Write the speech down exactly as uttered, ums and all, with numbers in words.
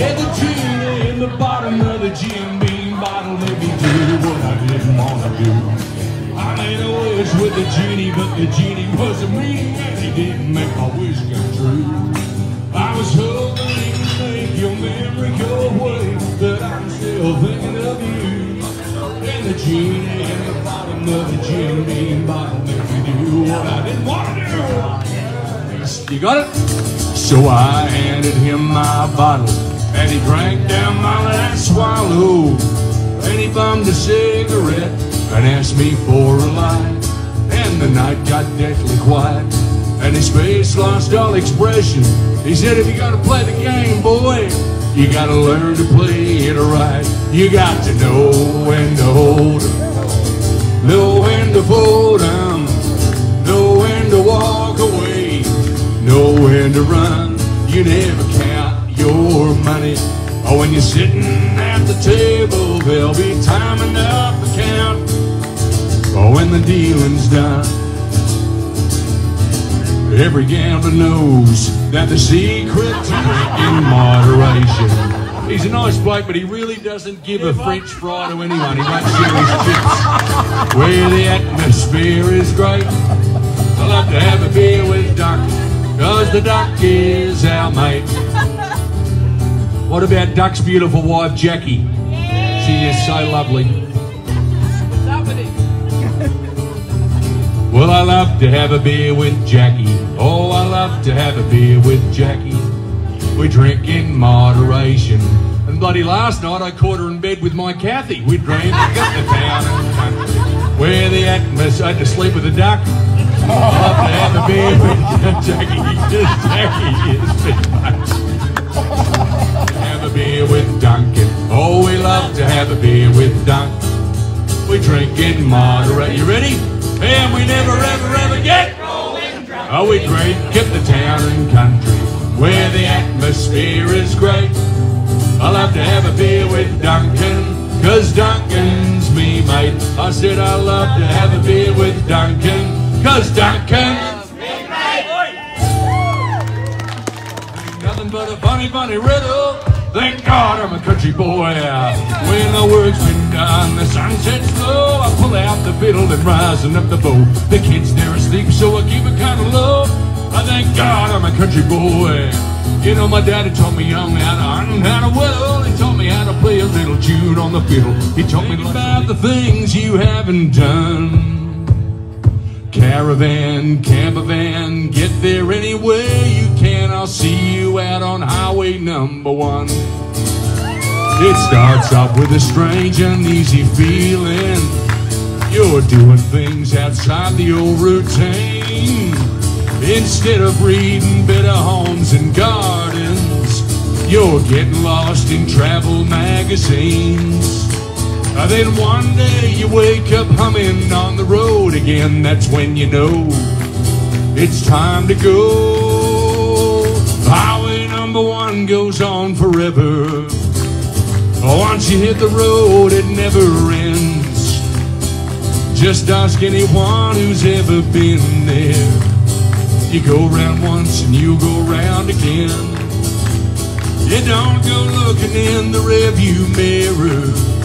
Yeah, the genie in the bottom of the Jim Beam bottle made me do what I didn't want to do. I made a wish with the genie, but the genie wasn't me, and he didn't make my wish come true. I was hoping he could make your memory go away, but I'm still thinking of you. And the genie in the bottom of the Jim Beam bottle made me do what I didn't want to do. You got it? So I handed him my bottle, and he drank down my last swallow, and he bummed a cigarette and asked me for a light. And the night got deathly quiet, and his face lost all expression. He said, if you gotta play the game, boy, you gotta learn to play it right. You got to know when to hold 'em, know when to fold 'em, know when to walk away, know when to run. You never count your money, or when you're sitting at the table, there'll be time enough to count, or when the dealing's done. Every gambler knows that the secret to drinking moderation. He's a nice bloke, but he really doesn't give a French fry to anyone. He won't share his chips where the atmosphere is great. I love to have a beer with Doc, 'cause the Doc is our mate. What about Duck's beautiful wife, Jackie? Yeah. She is so lovely. Well, I love to have a beer with Jackie. Oh, I love to have a beer with Jackie. We drink in moderation. And bloody last night I caught her in bed with my Kathy. We drank at the town and country, where the atmosphere, I had to sleep with a duck. Oh, I love to have a beer with Jackie. Just Jackie is big. Beer with Duncan. Oh, we love to have a beer with Dunk. We drink in moderate. You ready? And we never ever ever get rolling drunk. Oh, we drink at the town and country, where the atmosphere is great. I love to have a beer with Duncan, 'cause Duncan's me mate. I said I love to have a beer with Duncan, 'cause Duncan's me mate. Ain't nothing but a funny funny riddle. Thank God I'm a country boy. When the work's been done, the sun sets low, I pull out the fiddle and rising up the bow. The kids, they're asleep, so I keep it kind of low. I thank God I'm a country boy. You know, my daddy taught me young how to hunt, how to whittle. He taught me how to play a little tune on the fiddle. He taught me about the things you haven't done. Caravan, camper van, get there anywhere you can. I'll see you out on highway number one. It starts off with a strange, uneasy feeling. You're doing things outside the old routine. Instead of reading better homes and gardens, you're getting lost in travel magazines. Then one day you wake up humming on the road again. That's when you know it's time to go. Highway number one goes on forever. Once you hit the road, it never ends. Just ask anyone who's ever been there. You go round once and you go round again. You don't go looking in the rearview mirror.